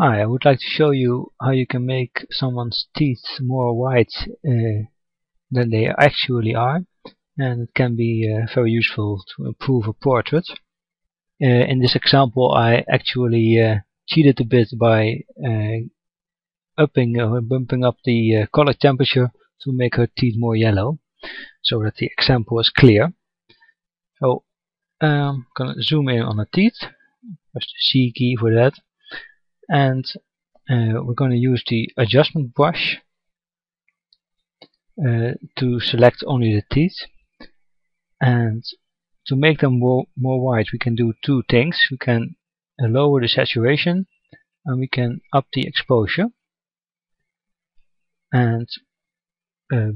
Hi, I would like to show you how you can make someone's teeth more white than they actually are, and it can be very useful to improve a portrait. In this example I actually cheated a bit by bumping up the color temperature to make her teeth more yellow, so that the example is clear. So I'm going to zoom in on her teeth, press the C key for that. And we're going to use the adjustment brush to select only the teeth. And to make them more white, we can do two things. We can lower the saturation and we can up the exposure. And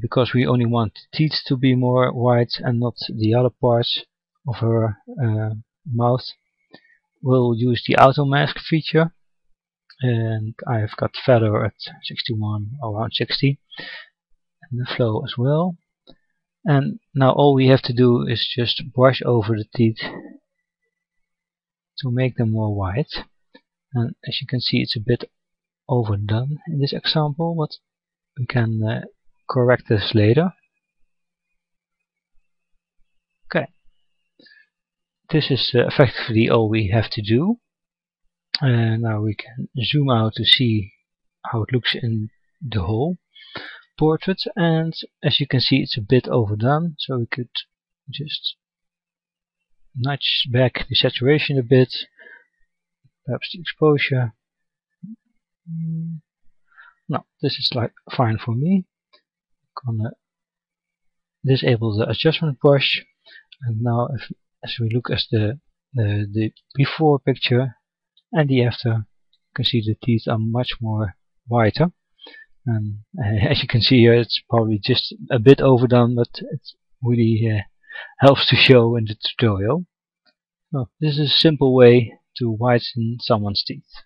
because we only want the teeth to be more white and not the other parts of her mouth, we'll use the auto mask feature. And I've got feather at 61, around 60, and the flow as well. And now all we have to do is just brush over the teeth to make them more white. And as you can see, it's a bit overdone in this example, but we can correct this later. Okay, this is effectively all we have to do. Now we can zoom out to see how it looks in the whole portrait, and as you can see it's a bit overdone, so we could just nudge back the saturation a bit, perhaps the exposure. No, this is like fine for me. I'm gonna disable the adjustment brush, and now as we look at the before picture and the after, you can see the teeth are much more whiter, and as you can see here it's probably just a bit overdone, but it really helps to show in the tutorial. So this is a simple way to whiten someone's teeth.